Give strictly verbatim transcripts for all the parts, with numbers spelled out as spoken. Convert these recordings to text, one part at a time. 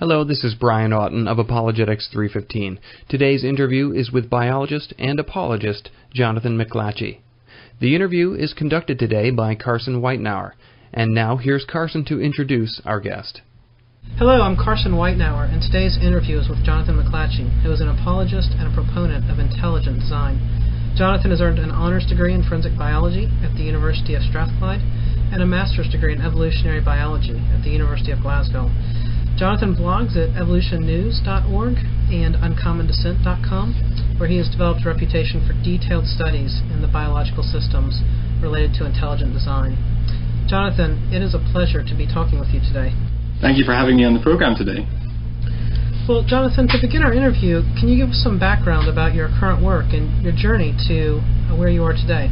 Hello, this is Brian Auten of Apologetics three fifteen. Today's interview is with biologist and apologist Jonathan McLatchie. The interview is conducted today by Carson Weitnauer. And now here's Carson to introduce our guest. Hello, I'm Carson Weitnauer, and today's interview is with Jonathan McLatchie, who is an apologist and a proponent of intelligent design. Jonathan has earned an honors degree in forensic biology at the University of Strathclyde and a master's degree in evolutionary biology at the University of Glasgow. Jonathan blogs at evolution news dot org and uncommon descent dot com, where he has developed a reputation for detailed studies in the biological systems related to intelligent design. Jonathan, it is a pleasure to be talking with you today. Thank you for having me on the program today. Well, Jonathan, to begin our interview, can you give us some background about your current work and your journey to where you are today?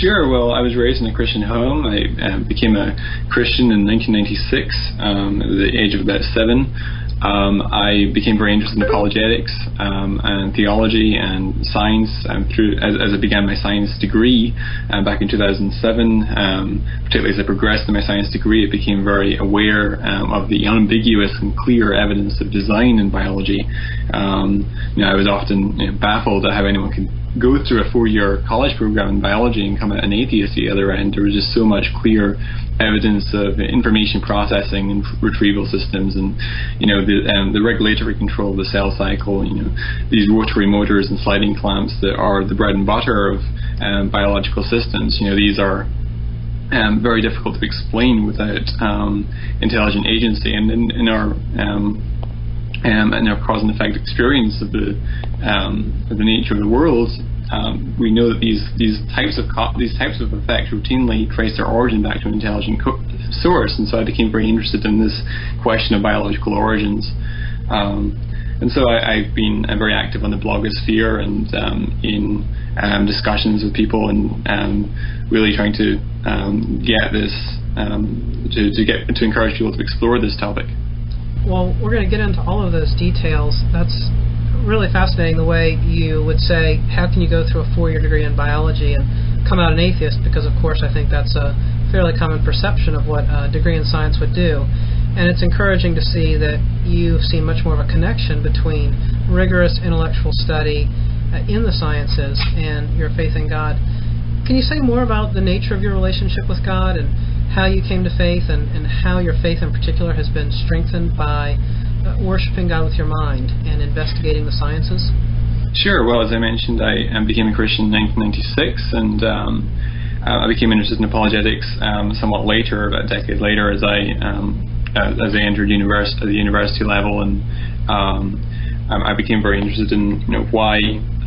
Sure. Well, I was raised in a Christian home. I uh, became a Christian in nineteen ninety-six, um, at the age of about seven. Um, I became very interested in apologetics um, and theology and science um, through as, as I began my science degree uh, back in two thousand seven. Um, particularly as I progressed in my science degree, I became very aware um, of the unambiguous and clear evidence of design in biology. Um, you know, I was often you know, baffled at how anyone could go through a four-year college program in biology and come out an atheist the other end. There was just so much clear evidence of information processing and retrieval systems, and you know the um, the regulatory control of the cell cycle. You know these rotary motors and sliding clamps that are the bread and butter of um, biological systems. You know these are Um, very difficult to explain without um, intelligent agency, and in, in our um, um, in our cause and effect experience of the um, of the nature of the world, um, we know that these these types of co these types of effects routinely trace their origin back to an intelligent co source. And so I became very interested in this question of biological origins. Um, And so I, I've been uh, very active on the blogosphere and um, in um, discussions with people, and um, really trying to um, get this um, to, to get to encourage people to explore this topic. Well, we're going to get into all of those details. That's really fascinating. The way you would say, how can you go through a four-year degree in biology and come out an atheist? Because of course, I think that's a fairly common perception of what a degree in science would do. And it's encouraging to see that you've seen much more of a connection between rigorous intellectual study uh, in the sciences and your faith in God. Can you say more about the nature of your relationship with God and how you came to faith, and, and how your faith in particular has been strengthened by uh, worshiping God with your mind and investigating the sciences? Sure. Well, as I mentioned, I um, became a Christian in nineteen ninety-six, and um, uh, I became interested in apologetics um, somewhat later, about a decade later, as I... Um, Uh, as I entered university, at the university level, and um, um, I became very interested in you know why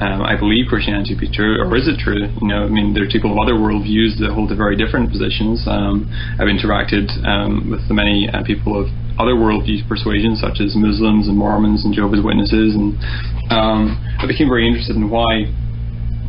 um, I believe Christianity to be true, or is it true? You know, I mean, there are people of other worldviews that hold very different positions. Um, I've interacted um, with the many uh, people of other worldview persuasions, such as Muslims and Mormons and Jehovah's Witnesses, and um, I became very interested in why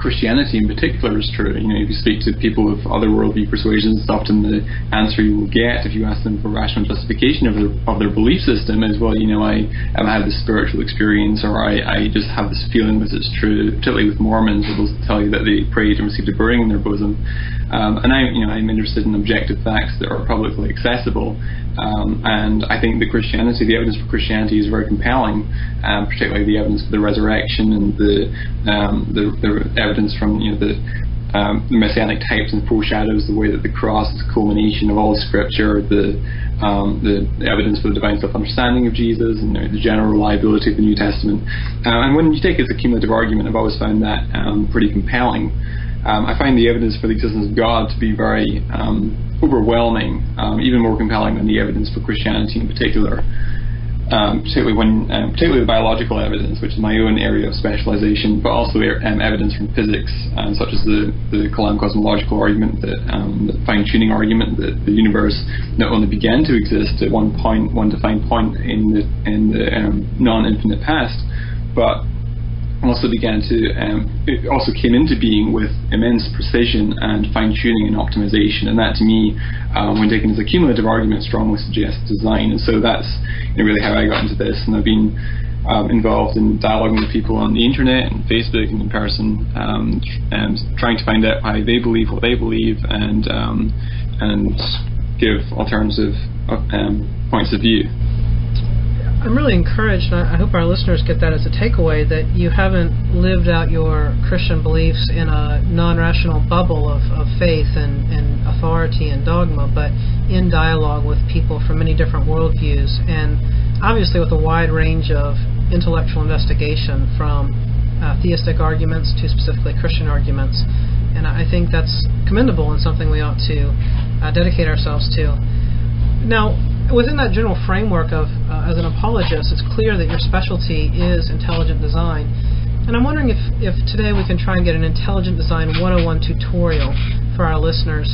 Christianity in particular is true. You know, if you speak to people of other worldview persuasions, it's often the answer you will get if you ask them for rational justification of their, of their belief system is, well, you know, I, I have this spiritual experience, or I, I just have this feeling that it's true. Particularly with Mormons, they will tell you that they prayed and received a burning in their bosom. Um, and I, you know, I'm interested in objective facts that are publicly accessible. Um, and I think the Christianity, the evidence for Christianity is very compelling, um, particularly the evidence for the resurrection and the um, the, the evidence from you know the, um, the messianic types and foreshadows, the way that the cross is the culmination of all Scripture, the um, the evidence for the divine self-understanding of Jesus, and you know, the general reliability of the New Testament. Uh, and when you take it as a cumulative argument, I've always found that um, pretty compelling. Um, I find the evidence for the existence of God to be very um, overwhelming, um, even more compelling than the evidence for Christianity in particular, um, particularly when, um, particularly the biological evidence, which is my own area of specialization, but also um, evidence from physics, um, such as the, the Kalam cosmological argument, that, um, the fine-tuning argument that the universe not only began to exist at one point, one defined point in the, in the um, non-infinite past, but also began to, um, it also came into being with immense precision and fine-tuning and optimization, and that to me, um, when taken as a cumulative argument, strongly suggests design. And so that's you know, really how I got into this, and I've been um, involved in dialoguing with people on the internet and Facebook and in person, um, and trying to find out why they believe what they believe, and um, and give alternative um, points of view. I'm really encouraged, and I hope our listeners get that as a takeaway, that you haven't lived out your Christian beliefs in a non-rational bubble of, of faith and, and authority and dogma, but in dialogue with people from many different worldviews, and obviously with a wide range of intellectual investigation from uh, theistic arguments to specifically Christian arguments. And I think that's commendable and something we ought to uh, dedicate ourselves to. Now, within that general framework of, uh, as an apologist, it's clear that your specialty is intelligent design. And I'm wondering if, if today we can try and get an intelligent design one oh one tutorial for our listeners.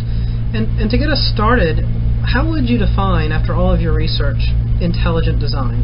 And, and to get us started, how would you define, after all of your research, intelligent design?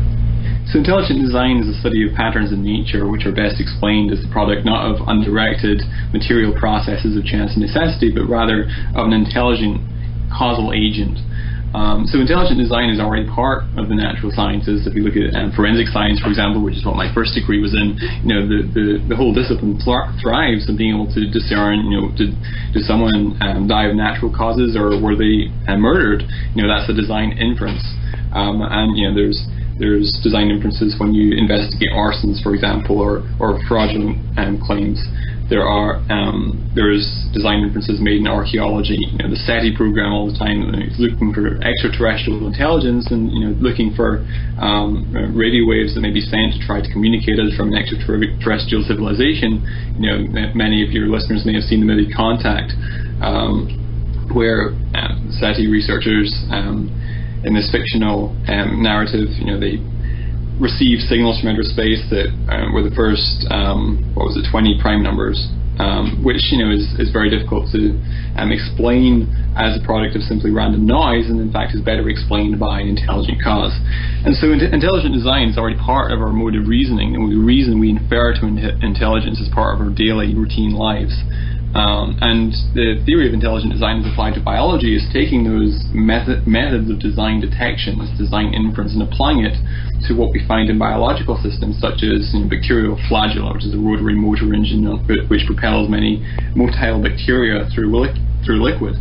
So intelligent design is the study of patterns in nature which are best explained as the product not of undirected material processes of chance and necessity, but rather of an intelligent causal agent. Um, so intelligent design is already part of the natural sciences. If we look at um, forensic science, for example, which is what my first degree was in, you know, the, the, the whole discipline thrives on being able to discern, you know, did, did someone um, die of natural causes or were they uh, murdered? You know, that's a design inference. Um, and, you know, there's there's design inferences when you investigate arsons, for example, or, or fraudulent um, claims. There are um, there's design inferences made in archaeology. You know, the SETI program all the time is looking for extraterrestrial intelligence and, you know, looking for um, radio waves that may be sent to try to communicate us from an extraterrestrial civilization. You know, many of your listeners may have seen the movie Contact, um, where um, SETI researchers um, in this fictional um, narrative, you know, they receive signals from outer space that uh, were the first, um, what was it, twenty prime numbers, um, which, you know, is, is very difficult to um, explain as a product of simply random noise, and in fact is better explained by an intelligent cause. And so in- intelligent design is already part of our mode of reasoning, and the reason we infer to in- intelligence is part of our daily routine lives. Um, and the theory of intelligent design as applied to biology is taking those method, methods of design detection, this design inference, and applying it to what we find in biological systems, such as, you know, bacterial flagella, which is a rotary motor engine which propels many motile bacteria through li- through liquid.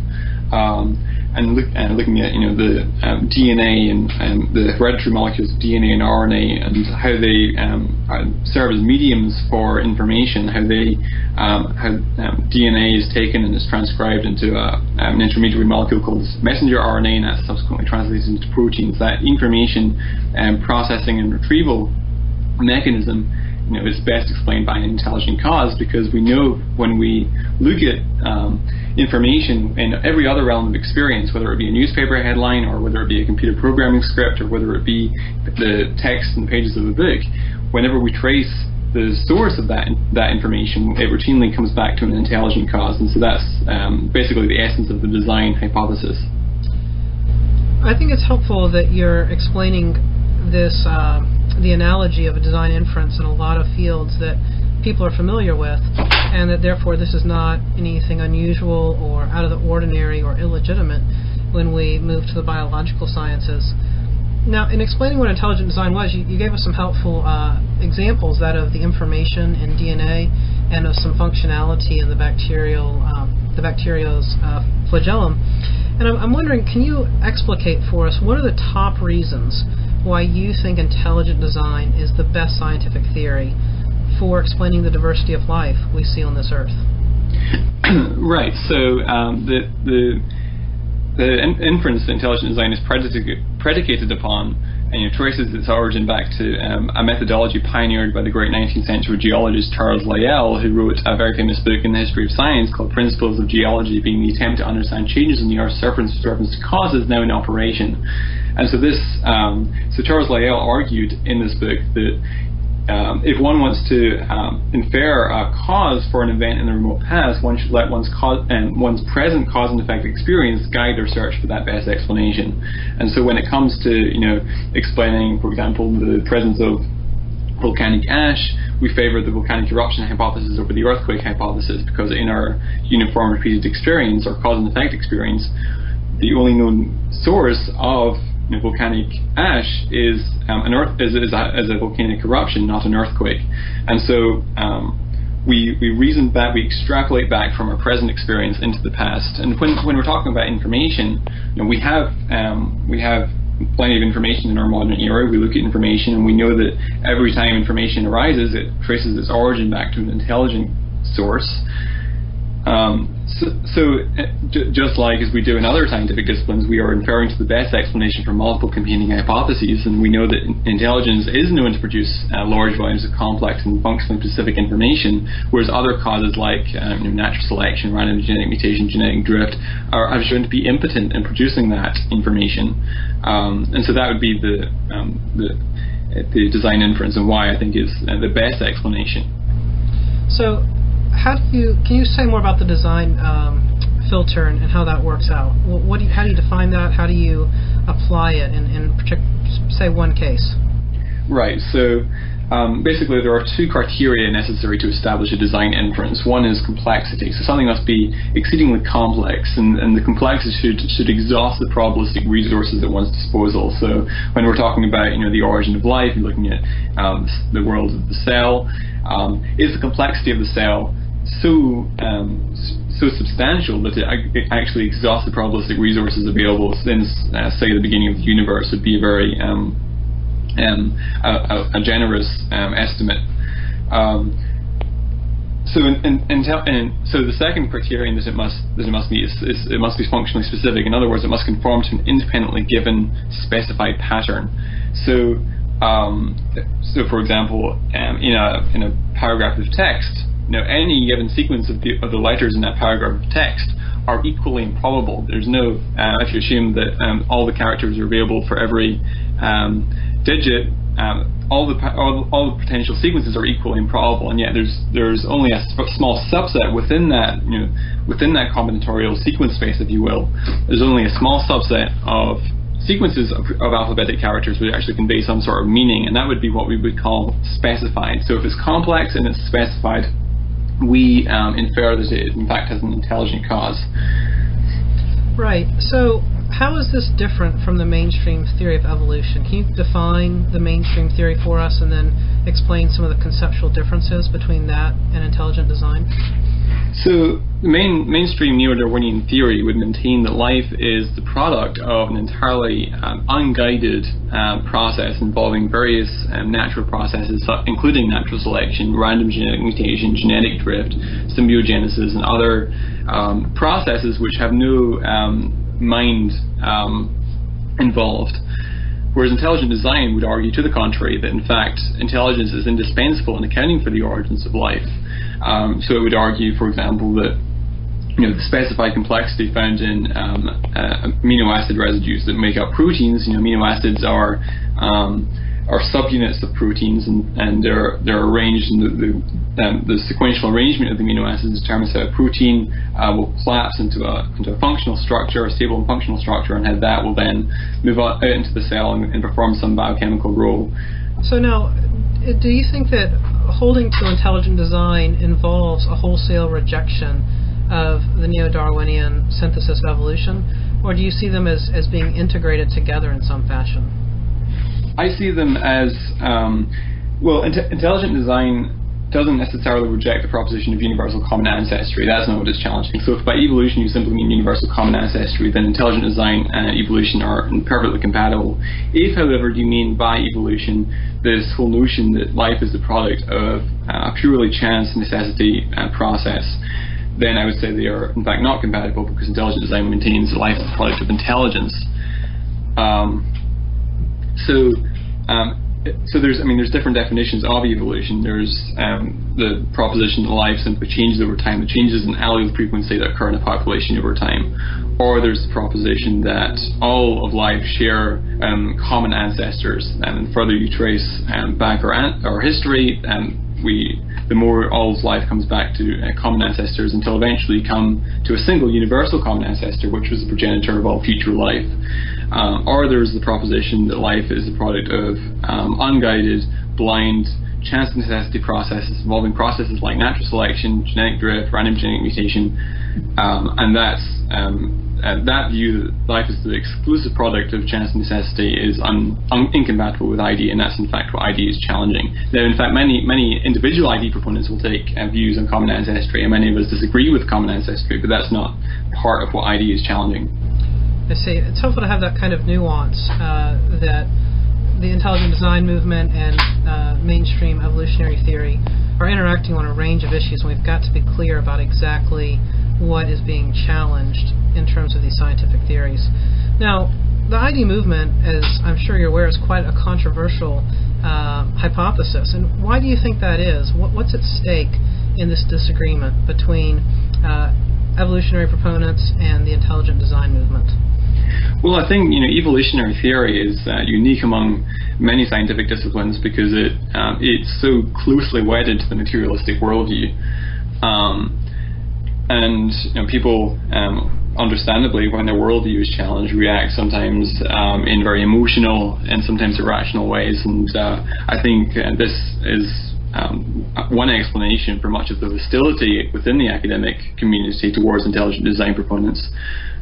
Um, and look, uh, looking at, you know, the um, D N A and um, the hereditary molecules of D N A and R N A, and how they um, uh, serve as mediums for information, how they um, how um, D N A is taken and is transcribed into a, um, an intermediary molecule called messenger R N A, and that's subsequently translated into proteins. That information um, processing and retrieval mechanism, you know, is best explained by an intelligent cause, because we know when we look at um, information in every other realm of experience, whether it be a newspaper headline or whether it be a computer programming script or whether it be the text and the pages of a book, whenever we trace the source of that that information, it routinely comes back to an intelligent cause. And so that's um, basically the essence of the design hypothesis. I think it's helpful that you're explaining this. Uh the analogy of a design inference in a lot of fields that people are familiar with, and that therefore this is not anything unusual or out of the ordinary or illegitimate when we move to the biological sciences. Now, in explaining what intelligent design was, you, you gave us some helpful uh, examples, that of the information in D N A and of some functionality in the bacterial, um, the bacteria's uh, flagellum. And I'm, I'm wondering, can you explicate for us what are the top reasons why you think intelligent design is the best scientific theory for explaining the diversity of life we see on this earth? Right. So um, the the the in- inference that intelligent design is predicated predicated upon, and, you know, traces its origin back to um, a methodology pioneered by the great nineteenth century geologist Charles Lyell, who wrote a very famous book in the history of science called Principles of Geology, being the attempt to understand changes in the Earth's surface to causes now in operation. And so this, um, so Charles Lyell argued in this book that um, if one wants to um, infer a cause for an event in the remote past, one should let one's cause and um, one's present cause and effect experience guide their search for that best explanation. And so when it comes to, you know, explaining, for example, the presence of volcanic ash, we favor the volcanic eruption hypothesis over the earthquake hypothesis, because in our uniform repeated experience, or cause and effect experience, the only known source of You know, volcanic ash is um, an earth is, is, a, is a volcanic eruption, not an earthquake. And so um, we we reason back, we extrapolate back from our present experience into the past. And when when we're talking about information, you know, we have um, we have plenty of information in our modern era. We look at information and we know that every time information arises, it traces its origin back to an intelligent source. Um, so, so j just like as we do in other scientific disciplines, we are inferring to the best explanation from multiple competing hypotheses, and we know that intelligence is known to produce uh, large volumes of complex and functionally specific information, whereas other causes like um, you know, natural selection, random genetic mutation, genetic drift, are, are shown to be impotent in producing that information. Um, and so that would be the, um, the, the design inference, and why I think is uh, the best explanation. So. How do you? Can you say more about the design um, filter and, and how that works out? What do you, how do you define that? How do you apply it in, in say one case? Right. So um, basically, there are two criteria necessary to establish a design inference. One is complexity. So something must be exceedingly complex, and, and the complexity should should exhaust the probabilistic resources at one's disposal. So when we're talking about you know the origin of life, you're looking at um, the world of the cell. Um, is the complexity of the cell so um, so substantial that it actually exhausts the probabilistic resources available since, uh, say, the beginning of the universe? Would be a very um, um, a, a generous um, estimate. Um, so, in, in, in in, so the second criterion that it must that it must be is, is it must be functionally specific. In other words, it must conform to an independently given specified pattern. So, um, so for example, um, in a in a paragraph of text. Now, any given sequence of the, of the letters in that paragraph of text are equally improbable. There's no, uh, if you assume that um, all the characters are available for every um, digit, um, all the all, all the potential sequences are equally improbable, and yet there's there's only a sp small subset within that you know within that combinatorial sequence space, if you will. There's only a small subset of sequences of, of alphabetic characters would actually convey some sort of meaning, and that would be what we would call specified. So if it's complex and it's specified, we um, infer that it, in fact, has an intelligent cause. Right. So how is this different from the mainstream theory of evolution? Can you define the mainstream theory for us and then explain some of the conceptual differences between that and intelligent design? So the main, mainstream neo-Darwinian theory would maintain that life is the product of an entirely um, unguided um, process involving various um, natural processes, including natural selection, random genetic mutation, genetic drift, symbiogenesis, and other um, processes which have no um, mind um, involved. Whereas intelligent design would argue to the contrary, that in fact intelligence is indispensable in accounting for the origins of life. Um, so it would argue, for example, that you know the specified complexity found in um, uh, amino acid residues that make up proteins. You know, amino acids are um, are subunits of proteins, and, and they're they're arranged, and the the, um, the sequential arrangement of the amino acids determines how a protein uh, will collapse into a into a functional structure, a stable and functional structure, and how that will then move out into the cell and, and perform some biochemical role. So now, do you think that holding to intelligent design involves a wholesale rejection of the neo-Darwinian synthesis of evolution, or do you see them as as being integrated together in some fashion? I see them as, um, well, int intelligent design doesn't necessarily reject the proposition of universal common ancestry. That's not what it's challenging. So if by evolution you simply mean universal common ancestry, then intelligent design and evolution are perfectly compatible. If, however, you mean by evolution this whole notion that life is the product of a purely chance necessity process, then I would say they are, in fact, not compatible, because intelligent design maintains that life is the product of intelligence. Um, so... Um, So there's, I mean, there's different definitions of evolution. There's um, the proposition that life simply changes over time, the changes in allele frequency that occur in a population over time, or there's the proposition that all of life share um, common ancestors, and further you trace um, back our, our history, and we, the more all of life comes back to uh, common ancestors, until eventually you come to a single universal common ancestor, which was the progenitor of all future life. Um, or there's the proposition that life is the product of um, unguided, blind, chance necessity processes involving processes like natural selection, genetic drift, random genetic mutation, um, and that's um, uh, that view that life is the exclusive product of chance necessity is un un incompatible with I D, and that's in fact what I D is challenging. Now, in fact, many many individual I D proponents will take uh, views on common ancestry, and many of us disagree with common ancestry, but that's not part of what I D is challenging. I say it's helpful to have that kind of nuance uh, that the intelligent design movement and uh, mainstream evolutionary theory are interacting on a range of issues, and we've got to be clear about exactly what is being challenged in terms of these scientific theories. Now, the I D movement, as I'm sure you're aware, is quite a controversial uh, hypothesis. And why do you think that is? What, what's at stake in this disagreement between uh, evolutionary proponents and the intelligent design movement? Well, I think, you know, evolutionary theory is uh, unique among many scientific disciplines because it um, it's so closely wedded to the materialistic worldview. Um, and you know, people, um, understandably, when their worldview is challenged, react sometimes um, in very emotional and sometimes irrational ways. And uh, I think uh, this is um, one explanation for much of the hostility within the academic community towards intelligent design proponents.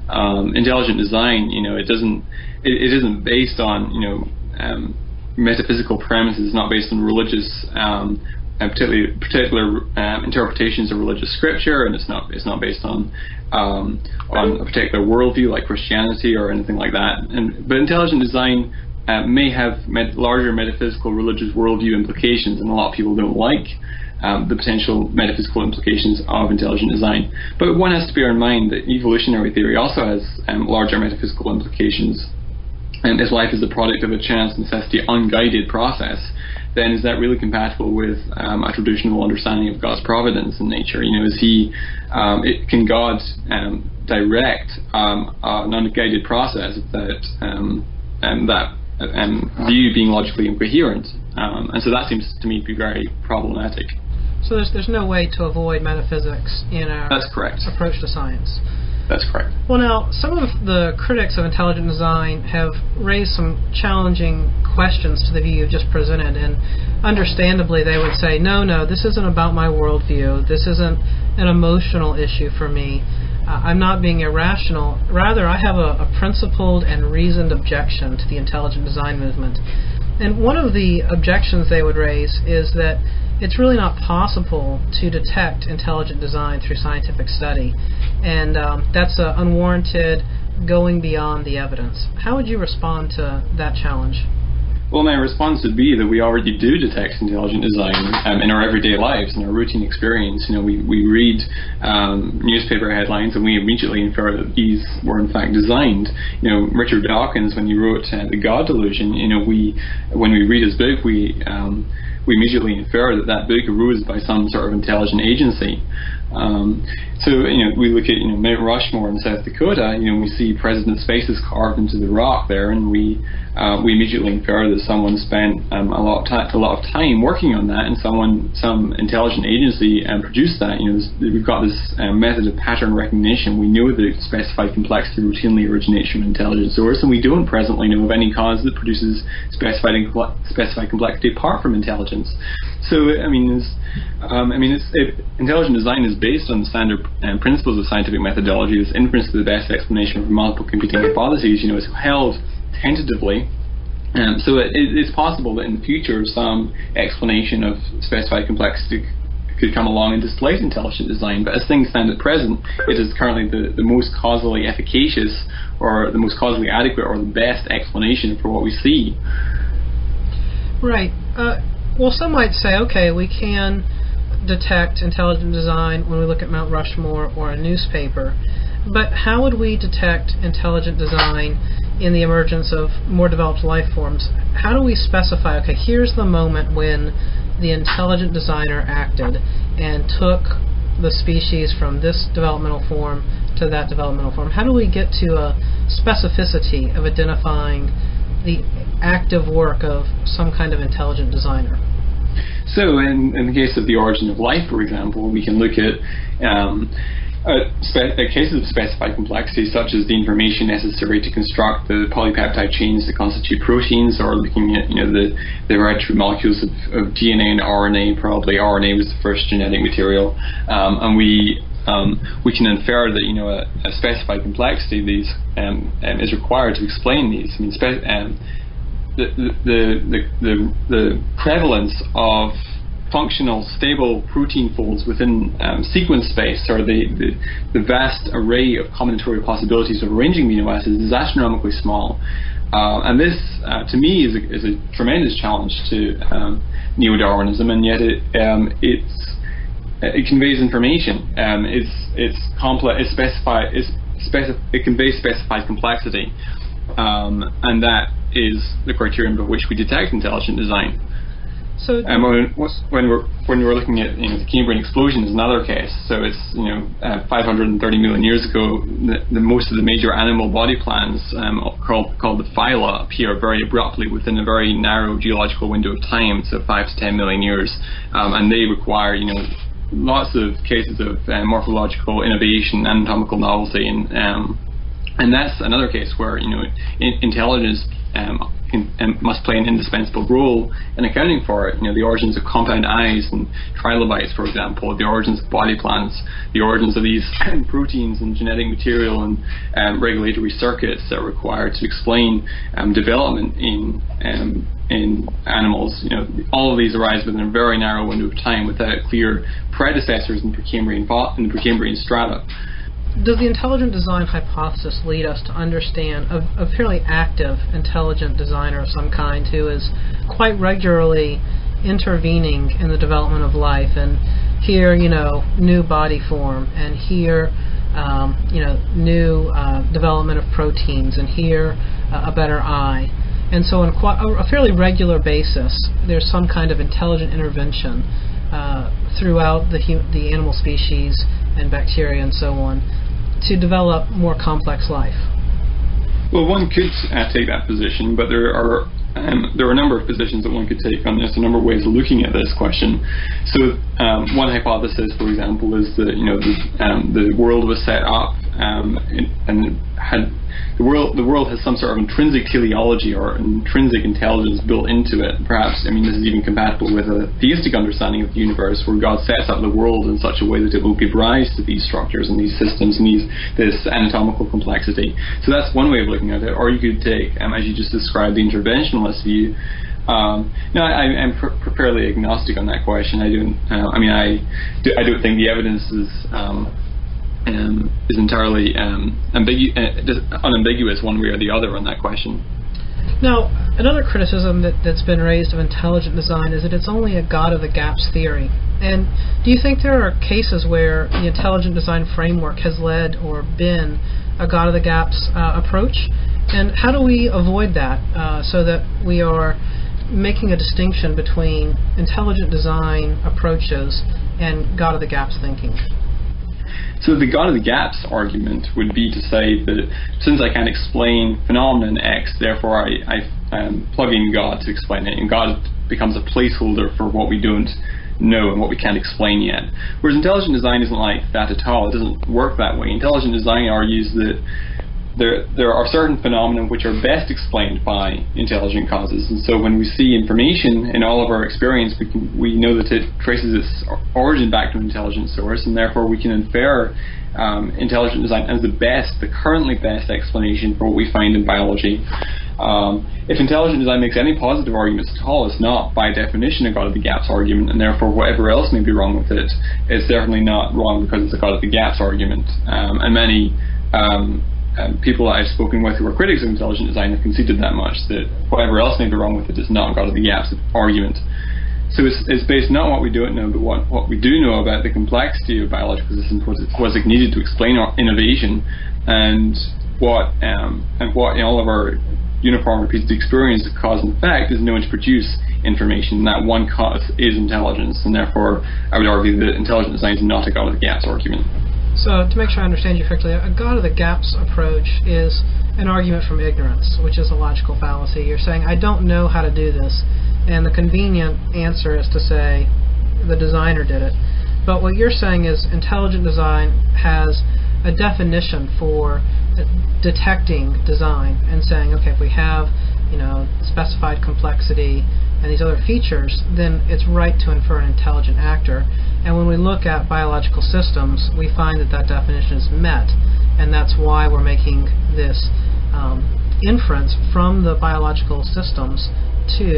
Um, intelligent design, you know, it doesn't, it, it isn't based on, you know, um, metaphysical premises. It's not based on religious, um, particularly particular um, interpretations of religious scripture, and it's not, it's not based on, um, on a particular worldview like Christianity or anything like that. And but intelligent design uh, may have met larger metaphysical, religious worldview implications, and a lot of people don't like Um, the potential metaphysical implications of intelligent design. But one has to bear in mind that evolutionary theory also has um, larger metaphysical implications. And if life is the product of a chance, necessity, unguided process, then is that really compatible with um, a traditional understanding of God's providence in nature? You know, is He, um, it, can God um, direct um, an unguided process that um, and that um, view being logically incoherent? Um, and so that seems to me to be very problematic. So there's, there's no way to avoid metaphysics in our That's correct. approach to science. That's correct. Well, now, some of the critics of intelligent design have raised some challenging questions to the view you've just presented, and understandably they would say, no, no, this isn't about my worldview. This isn't an emotional issue for me. Uh, I'm not being irrational. Rather, I have a, a principled and reasoned objection to the intelligent design movement. And one of the objections they would raise is that it's really not possible to detect intelligent design through scientific study, and um, that's uh, unwarranted, going beyond the evidence. How would you respond to that challenge? Well, my response would be that we already do detect intelligent design um, in our everyday lives, in our routine experience. You know, we, we read um, newspaper headlines and we immediately infer that these were in fact designed. You know, Richard Dawkins, when he wrote uh, The God Delusion, you know, we when we read his book, we um, we immediately infer that that book arose by some sort of intelligent agency. Um, so, you know, we look at, you know, Mount Rushmore in South Dakota, you know, we see President's faces carved into the rock there, and we uh, we immediately infer that someone spent um, a lot of time, a lot of time working on that, and someone, some intelligent agency um, produced that. You know, this, we've got this uh, method of pattern recognition. We know that specified complexity routinely originates from an intelligent source, and we don't presently know of any cause that produces specified specified complexity apart from intelligence. So, I mean, it's, um, I mean, it's, it, intelligent design is based on the standard um, principles of scientific methodology. This inference to the best explanation for multiple competing hypotheses, you know, is held tentatively. Um, so it, it, it's possible that in the future some explanation of specified complexity could come along and displace intelligent design, but as things stand at present, it is currently the, the most causally efficacious, or the most causally adequate, or the best explanation for what we see. Right. Uh, well, some might say, okay, we can detect intelligent design when we look at Mount Rushmore or a newspaper, but how would we detect intelligent design in the emergence of more developed life forms? How do we specify, okay, here's the moment when the intelligent designer acted and took the species from this developmental form to that developmental form? How do we get to a specificity of identifying the active work of some kind of intelligent designer? So in, in the case of the origin of life, for example, we can look at um, uh, spe uh, cases of specified complexity, such as the information necessary to construct the polypeptide chains that constitute proteins, or looking at, you know, the, the hereditary molecules of, of D N A and R N A. Probably R N A was the first genetic material, um, and we Um, we can infer that, you know, a, a specified complexity these um, um, is required to explain these. I mean, spe um, the, the, the, the, the prevalence of functional, stable protein folds within um, sequence space, or the, the, the vast array of combinatorial possibilities of arranging amino acids, is astronomically small. Uh, and this, uh, to me, is a, is a tremendous challenge to um, neo-Darwinism, and yet it um, it's, it conveys information. Um, it's it's complex. It specify. It's specif It conveys specified complexity, um, and that is the criterion by which we detect intelligent design. So um, when, when we're when we're looking at, you know, the Cambrian explosion is another case. So it's, you know, uh, five hundred thirty million years ago, the, the most of the major animal body plans um, called called the phyla appear very abruptly within a very narrow geological window of time, so five to ten million years, um, and they require, you know, lots of cases of uh, morphological innovation, anatomical novelty, and um, and that's another case where, you know, in intelligence um, can, um, must play an indispensable role in accounting for it. You know, the origins of compound eyes and trilobites, for example, the origins of body plans, the origins of these proteins and genetic material and um, regulatory circuits that are required to explain um, development in um, in animals. You know, all of these arise within a very narrow window of time without clear predecessors in the Precambrian, in the Precambrian strata. Does the intelligent design hypothesis lead us to understand a, a fairly active intelligent designer of some kind who is quite regularly intervening in the development of life, and here, you know, new body form, and here, um, you know, new uh, development of proteins, and here uh, a better eye? And so on a fairly regular basis, there's some kind of intelligent intervention uh, throughout the, the animal species and bacteria and so on to develop more complex life. Well, one could uh, take that position, but there are um, there are a number of positions that one could take on this, a number of ways of looking at this question. So um, one hypothesis, for example, is that, you know, the, um, the world was set up um, and, and had The world, the world has some sort of intrinsic teleology or intrinsic intelligence built into it. Perhaps, I mean, this is even compatible with a theistic understanding of the universe, where God sets up the world in such a way that it will give rise to these structures and these systems and these, this anatomical complexity. So that's one way of looking at it. Or you could take, um, as you just described, the interventionalist view. Um, no, I, I'm fairly agnostic on that question. I don't. Uh, I mean, I, do, I don't think the evidence is. Um, Um, is entirely um, ambigu uh, unambiguous one way or the other on that question. Now, another criticism that, that's been raised of intelligent design is that it's only a God of the gaps theory. And do you think there are cases where the intelligent design framework has led or been a God of the gaps uh, approach? And how do we avoid that uh, so that we are making a distinction between intelligent design approaches and God of the gaps thinking? So the God of the gaps argument would be to say that since I can't explain phenomenon X, therefore I, I um, plug in God to explain it, and God becomes a placeholder for what we don't know and what we can't explain yet. Whereas intelligent design isn't like that at all. It doesn't work that way. Intelligent design argues that There, there are certain phenomena which are best explained by intelligent causes, and so when we see information in all of our experience, we can, we know that it traces its origin back to an intelligent source, and therefore we can infer um, intelligent design as the best, the currently best explanation for what we find in biology. Um, if intelligent design makes any positive arguments at all, it's not by definition a God of the gaps argument, and therefore whatever else may be wrong with it, it's definitely not wrong because it's a God of the gaps argument. Um, and many um, Um, people I've spoken with who are critics of intelligent design have conceded that much, that whatever else may be wrong with it is not God of the gaps argument. So it's, it's based not on what we don't know, but what, what we do know about the complexity of biological systems, what is needed to explain our innovation, and what, um, and what in all of our uniform repeated experience of cause and effect is known to produce information. That one cause is intelligence, and therefore I would argue that intelligent design is not a God of the gaps argument. So, to make sure I understand you correctly, a God of the gaps approach is an argument from ignorance, which is a logical fallacy. You're saying, I don't know how to do this, and the convenient answer is to say, the designer did it. But what you're saying is intelligent design has a definition for detecting design and saying, okay, if we have, you know, specified complexity and these other features, then it's right to infer an intelligent actor. And when we look at biological systems, we find that that definition is met, and that's why we're making this um, inference from the biological systems to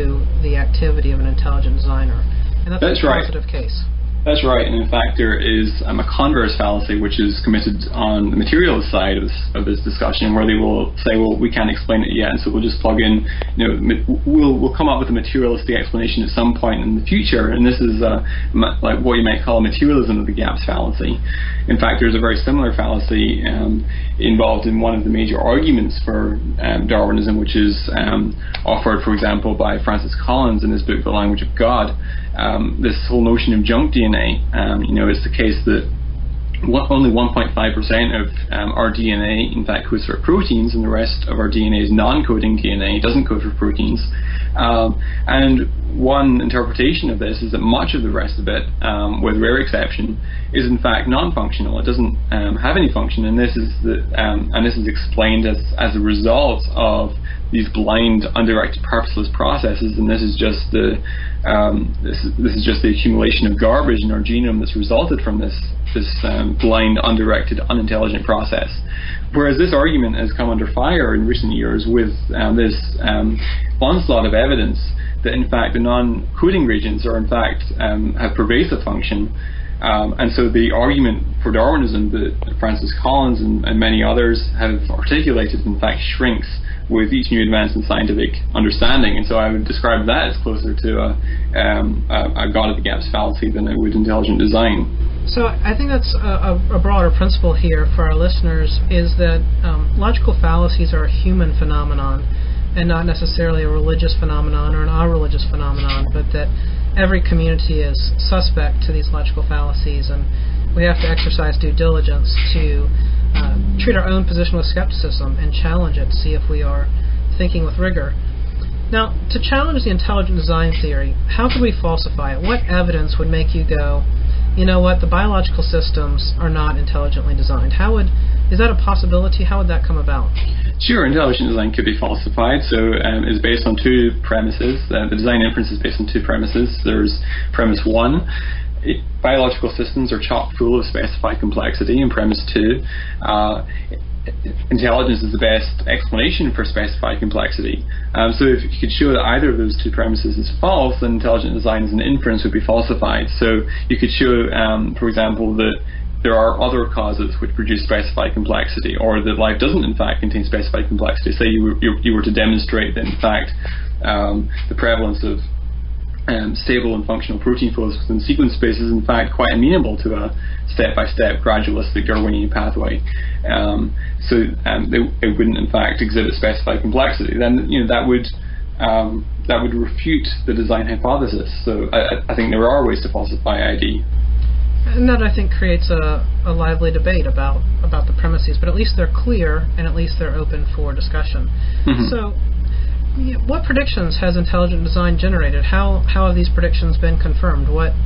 the activity of an intelligent designer. And that's, that's a positive right. case. That's right, and in fact there is um, a converse fallacy which is committed on the materialist side of this, of this discussion, where they will say, well, we can't explain it yet, and so we'll just plug in, you know, we'll, we'll come up with a materialistic explanation at some point in the future, and this is uh, like what you might call materialism of the gaps fallacy. In fact, there's a very similar fallacy um, involved in one of the major arguments for um, Darwinism, which is um, offered, for example, by Francis Collins in his book, The Language of God. Um, this whole notion of junk D N A, um, you know, it's the case that one, only one point five percent of um, our D N A, in fact, codes for proteins, and the rest of our D N A is non-coding D N A, doesn't code for proteins. Um, and one interpretation of this is that much of the rest of it, um, with rare exception, is in fact non-functional. It doesn't um, have any function, and this is the, um, and this is explained as as a result of these blind, undirected, purposeless processes, and this is just the um, this is, this is just the accumulation of garbage in our genome that's resulted from this this um, blind, undirected, unintelligent process. Whereas this argument has come under fire in recent years with um, this um, onslaught of evidence that in fact the non-coding regions are in fact um, have pervasive function. Um, and so the argument for Darwinism that Francis Collins and, and many others have articulated in fact shrinks with each new advance in scientific understanding, and so I would describe that as closer to a, um, a, a God of the Gaps fallacy than it would intelligent design. So I think that's a, a broader principle here for our listeners, is that um, logical fallacies are a human phenomenon and not necessarily a religious phenomenon or an a-religious phenomenon, but that every community is suspect to these logical fallacies, and we have to exercise due diligence to uh, treat our own position with skepticism and challenge it to see if we are thinking with rigor. Now, to challenge the intelligent design theory, how could we falsify it? What evidence would make you go, you know what, the biological systems are not intelligently designed? How would, is that a possibility? How would that come about? Sure, intelligent design could be falsified. So um, it's based on two premises. Uh, the design inference is based on two premises. There's premise one, it, biological systems are chock full of specified complexity, and premise two, uh, intelligence is the best explanation for specified complexity. Um, so if you could show that either of those two premises is false, then intelligent design as an inference would be falsified. So you could show, um, for example, that there are other causes which produce specified complexity, or that life doesn't in fact contain specified complexity. Say you were, you, you were to demonstrate that in fact um, the prevalence of Um, stable and functional protein flows within sequence space is in fact quite amenable to a step-by-step gradualistic Darwinian pathway. Um, so um, it, it wouldn't in fact exhibit specified complexity. Then you know that would um, that would refute the design hypothesis. So I, I think there are ways to falsify I D. And that I think creates a, a lively debate about about the premises, but at least they're clear and at least they're open for discussion. Mm-hmm. So, what predictions has intelligent design generated? How how have these predictions been confirmed? What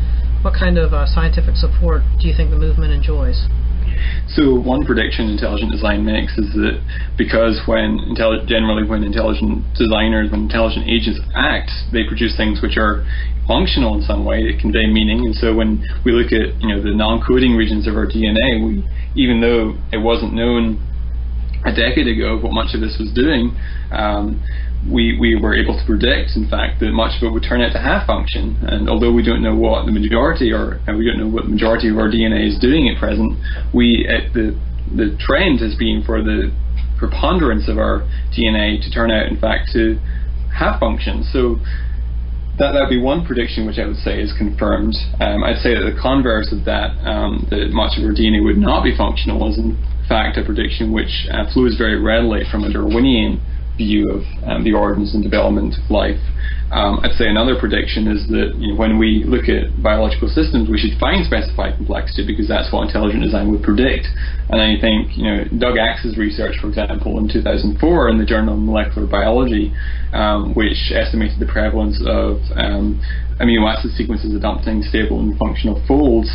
what kind of uh, scientific support do you think the movement enjoys? So one prediction intelligent design makes is that because when intelli generally when intelligent designers, when intelligent agents act, they produce things which are functional in some way, they convey meaning, and so when we look at you know the non-coding regions of our D N A, we, even though it wasn't known a decade ago what much of this was doing, um, we, we were able to predict, in fact, that much of it would turn out to have function. And although we don't know what the majority, or we don't know what the majority of our D N A is doing at present, we at the the trend has been for the preponderance of our D N A to turn out, in fact, to have function. So that would be one prediction which I would say is confirmed. Um, I'd say that the converse of that, um, that much of our D N A would not be functional, is in fact a prediction which uh, flows very readily from a Darwinian view of um, the origins and development of life. Um, I'd say another prediction is that you know, when we look at biological systems, we should find specified complexity because that's what intelligent design would predict. And I think you know Doug Axe's research, for example, in two thousand four in the Journal of Molecular Biology, um, which estimated the prevalence of um, amino acid sequences adopting stable and functional folds.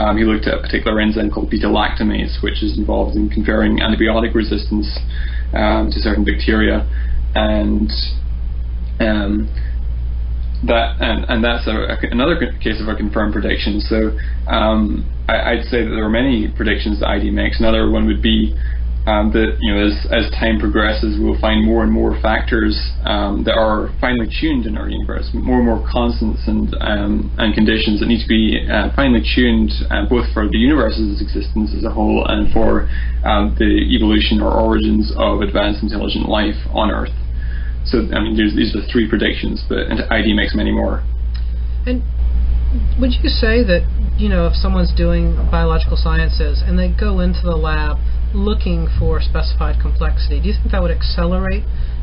Um, he looked at a particular enzyme called beta-lactamase, which is involved in conferring antibiotic resistance um, to certain bacteria, and um, that and, and that's a, a, another case of a confirmed prediction. So um, I, I'd say that there are many predictions that I D makes. Another one would be um, that, you know, as, as time progresses, we'll find more and more factors um, that are finely tuned in our universe, more and more constants and um, and conditions that need to be uh, finely tuned uh, both for the universe's existence as a whole and for um, the evolution or origins of advanced intelligent life on Earth. So, I mean, there's, these are the three predictions, but I D makes many more. And would you say that, you know, if someone's doing biological sciences and they go into the lab looking for specified complexity, do you think that would accelerate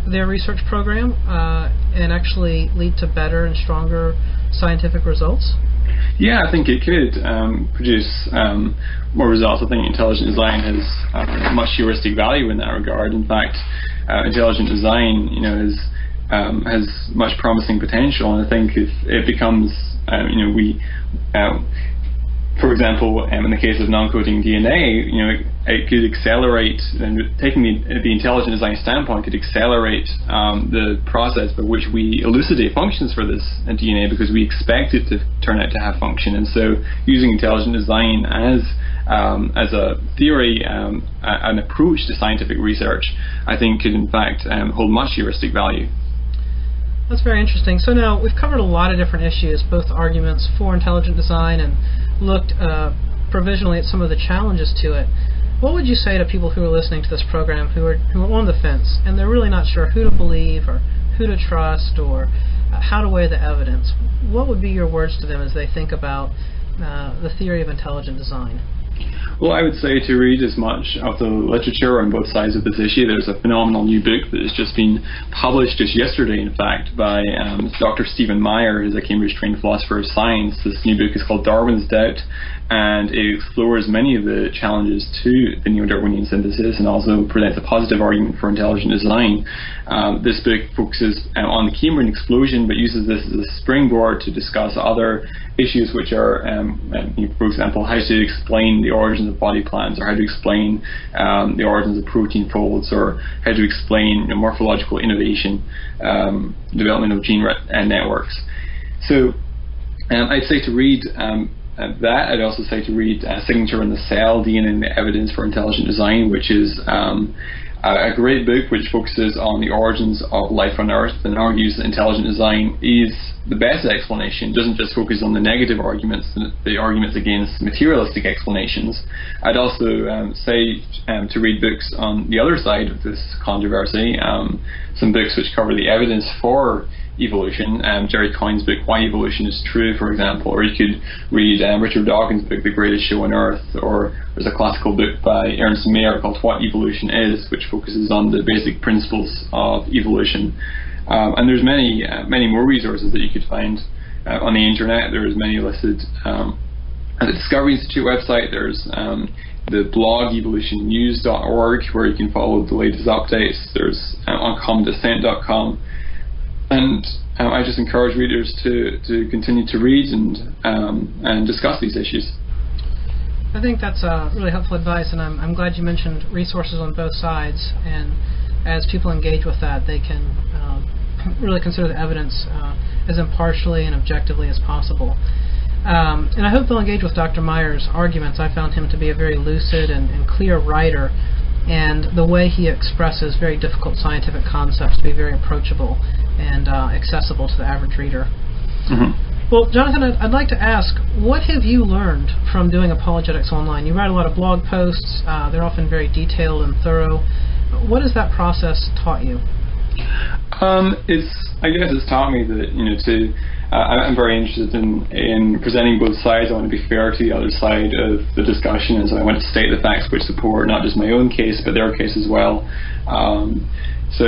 their research program uh, and actually lead to better and stronger scientific results? Yeah, I think it could um, produce um, more results. I think intelligent design has uh, much heuristic value in that regard. In fact, uh, intelligent design, you know, is Um, has much promising potential, and I think if it becomes, um, you know, we, uh, for example, um, in the case of non-coding D N A, you know, it, it could accelerate, and taking the, the intelligent design standpoint, could accelerate um, the process by which we elucidate functions for this D N A, because we expect it to turn out to have function. And so, using intelligent design as Um, as a theory, um, a, an approach to scientific research, I think could in fact um, hold much heuristic value. That's very interesting. So now we've covered a lot of different issues, both arguments for intelligent design and looked uh, provisionally at some of the challenges to it. What would you say to people who are listening to this program who are, who are on the fence and they're really not sure who to believe or who to trust or uh, how to weigh the evidence? What would be your words to them as they think about uh, the theory of intelligent design? Well, I would say to read as much of the literature on both sides of this issue. There's a phenomenal new book that has just been published just yesterday, in fact, by um, Doctor Stephen Meyer, who's a Cambridge-trained philosopher of science. This new book is called Darwin's Doubt, and it explores many of the challenges to the neo-Darwinian synthesis and also presents a positive argument for intelligent design. Um, this book focuses on the Cambrian explosion, but uses this as a springboard to discuss other issues which are, um, for example, how to explain the origins of body plans, or how to explain um, the origins of protein folds, or how to explain, you know, morphological innovation, um, development of gene uh, networks. So um, I'd say to read um, Uh, that. I'd also say to read uh, Signature in the Cell, D N A and the Evidence for Intelligent Design, which is um, a, a great book which focuses on the origins of life on Earth and argues that intelligent design is the best explanation. It doesn't just focus on the negative arguments, the, the arguments against materialistic explanations. I'd also um, say um, to read books on the other side of this controversy, um, some books which cover the evidence for evolution, um, Jerry Coyne's book Why Evolution Is True, for example, or you could read um, Richard Dawkins' book The Greatest Show on Earth, or there's a classical book by Ernst Mayr called What Evolution Is, which focuses on the basic principles of evolution. Um, and there's many, uh, many more resources that you could find uh, on the internet. There's many listed um, at the Discovery Institute website. There's um, the blog evolution news dot org, where you can follow the latest updates. There's uh, uncommon descent dot com. And um, I just encourage readers to, to continue to read and, um, and discuss these issues. I think that's uh, really helpful advice, and I'm, I'm glad you mentioned resources on both sides. And as people engage with that, they can um, really consider the evidence uh, as impartially and objectively as possible. Um, and I hope they'll engage with Doctor Meyer's arguments. I found him to be a very lucid and, and clear writer, and the way he expresses very difficult scientific concepts to be very approachable and uh, accessible to the average reader. Mm-hmm. Well, Jonathan, I'd, I'd like to ask, what have you learned from doing apologetics online? You write a lot of blog posts. Uh, they're often very detailed and thorough. What has that process taught you? Um, it's, I guess it's taught me that, you know, to... Uh, I'm very interested in, in presenting both sides. I want to be fair to the other side of the discussion, and so I want to state the facts which support not just my own case, but their case as well. Um, so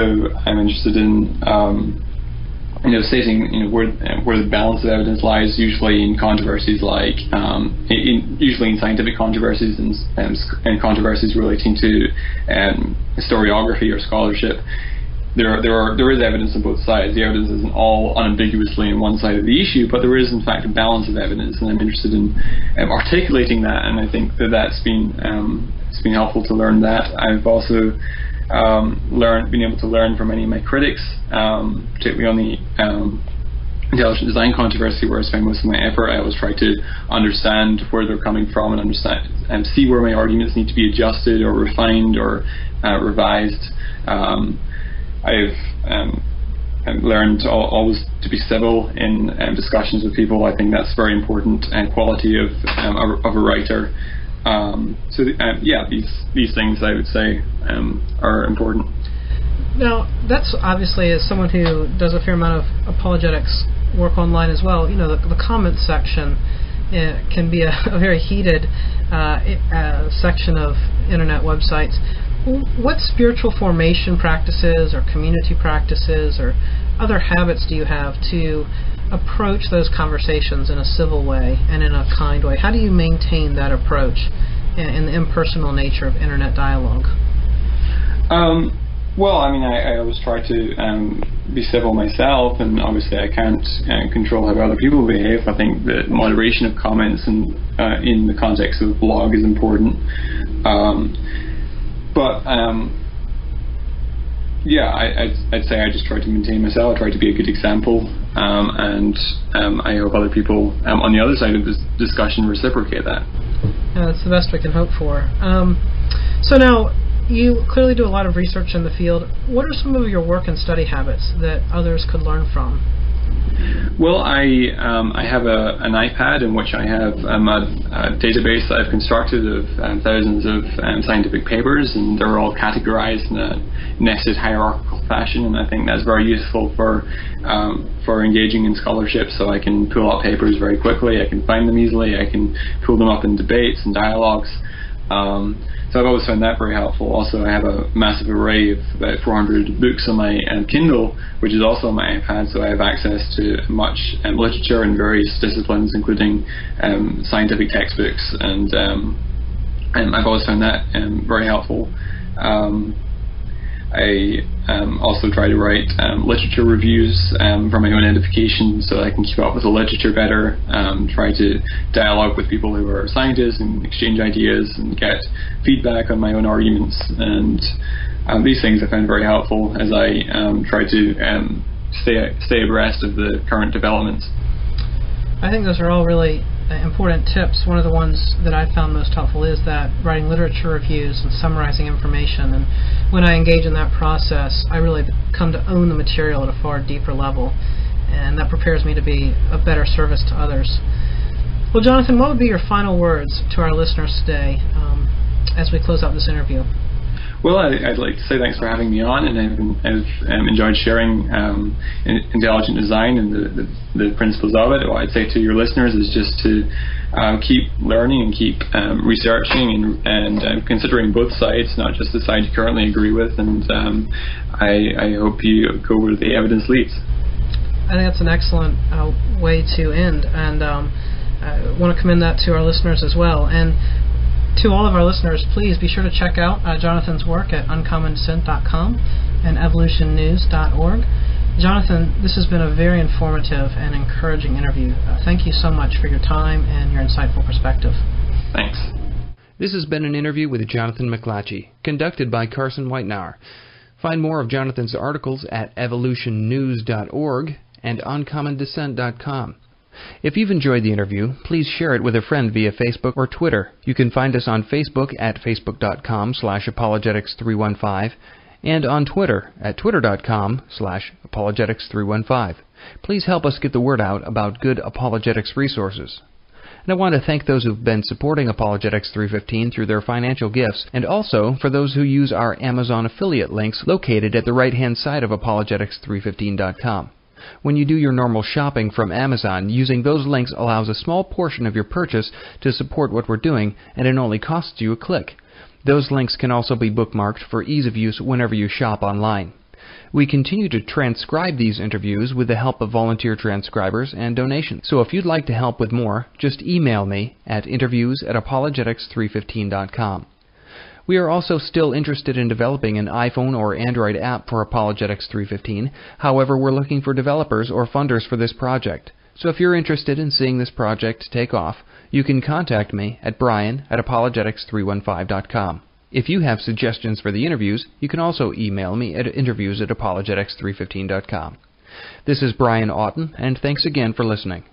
I'm interested in um, you know, stating, you know, where, where the balance of evidence lies, usually in controversies like, um, in, usually in scientific controversies and, and, and controversies relating to um, historiography or scholarship. There, there, are, there is evidence on both sides. The evidence isn't all unambiguously on one side of the issue, but there is, in fact, a balance of evidence, and I'm interested in um, articulating that, and I think that that's been, um, it's been helpful to learn that. I've also um, learned, been able to learn from many of my critics, um, particularly on the um, intelligent design controversy where I spend most of my effort. I always try to understand where they're coming from and understand and see where my arguments need to be adjusted or refined or uh, revised. Um, I've um, I've learned always to be civil in um, discussions with people. I think that's a very important uh, quality of um, a, of a writer. Um, so the, uh, yeah, these these things I would say um, are important. Now, that's obviously, as someone who does a fair amount of apologetics work online as well, you know, the, the comment section uh, can be a, a very heated uh, uh, section of internet websites. What spiritual formation practices or community practices or other habits do you have to approach those conversations in a civil way and in a kind way? How do you maintain that approach in, in the impersonal nature of internet dialogue? Um, Well, I mean, I, I always try to um, be civil myself, and obviously I can't uh, control how other people behave. I think that moderation of comments and, uh, in the context of a blog is important. Um, but, um, yeah, I, I'd, I'd say I just try to maintain myself. I try to be a good example, um, and um, I hope other people um, on the other side of this discussion reciprocate that. Yeah, that's the best we can hope for. Um, so now, you clearly do a lot of research in the field. What are some of your work and study habits that others could learn from? Well, I um, I have a, an iPad in which I have um, a, a database that I've constructed of um, thousands of um, scientific papers, and they're all categorized in a nested hierarchical fashion, and I think that's very useful for um, for engaging in scholarship. So I can pull up papers very quickly, I can find them easily, I can pull them up in debates and dialogues. Um, So I've always found that very helpful. Also, I have a massive array of about four hundred books on my um, Kindle, which is also on my iPad, so I have access to much um, literature in various disciplines, including um, scientific textbooks, and, um, and I've always found that um, very helpful. Um, I um, also try to write um, literature reviews um, for my own edification, so I can keep up with the literature better, um, try to dialogue with people who are scientists and exchange ideas and get feedback on my own arguments. And um, these things I find very helpful as I um, try to um, stay, stay abreast of the current developments. I think those are all really important tips. One of the ones that I found most helpful is that writing literature reviews and summarizing information, and when I engage in that process I really come to own the material at a far deeper level, and that prepares me to be a better service to others. Well, Jonathan, what would be your final words to our listeners today um, as we close out this interview? Well, I, I'd like to say thanks for having me on, and I've, I've um, enjoyed sharing um, intelligent design and the, the, the principles of it. What I'd say to your listeners is just to um, keep learning and keep um, researching and, and uh, considering both sides, not just the side you currently agree with, and um, I, I hope you go where the evidence leads. I think that's an excellent uh, way to end, and um, I want to commend that to our listeners as well. And to all of our listeners, please be sure to check out uh, Jonathan's work at uncommon descent dot com and evolution news dot org. Jonathan, this has been a very informative and encouraging interview. Uh, thank you so much for your time and your insightful perspective. Thanks. This has been an interview with Jonathan McLatchie, conducted by Carson Weitnauer. Find more of Jonathan's articles at evolution news dot org and uncommon descent dot com. If you've enjoyed the interview, please share it with a friend via Facebook or Twitter. You can find us on Facebook at facebook dot com slash apologetics three fifteen and on Twitter at twitter dot com slash apologetics three fifteen. Please help us get the word out about good apologetics resources. And I want to thank those who've been supporting Apologetics three fifteen through their financial gifts, and also for those who use our Amazon affiliate links located at the right-hand side of apologetics three fifteen dot com. When you do your normal shopping from Amazon, using those links allows a small portion of your purchase to support what we're doing, and it only costs you a click. Those links can also be bookmarked for ease of use whenever you shop online. We continue to transcribe these interviews with the help of volunteer transcribers and donations. So if you'd like to help with more, just email me at interviews at apologetics three fifteen dot com. We are also still interested in developing an iPhone or Android app for Apologetics three fifteen. However, we're looking for developers or funders for this project. So if you're interested in seeing this project take off, you can contact me at brian at apologetics three fifteen dot com. If you have suggestions for the interviews, you can also email me at interviews at apologetics three fifteen dot com. This is Brian Auten, and thanks again for listening.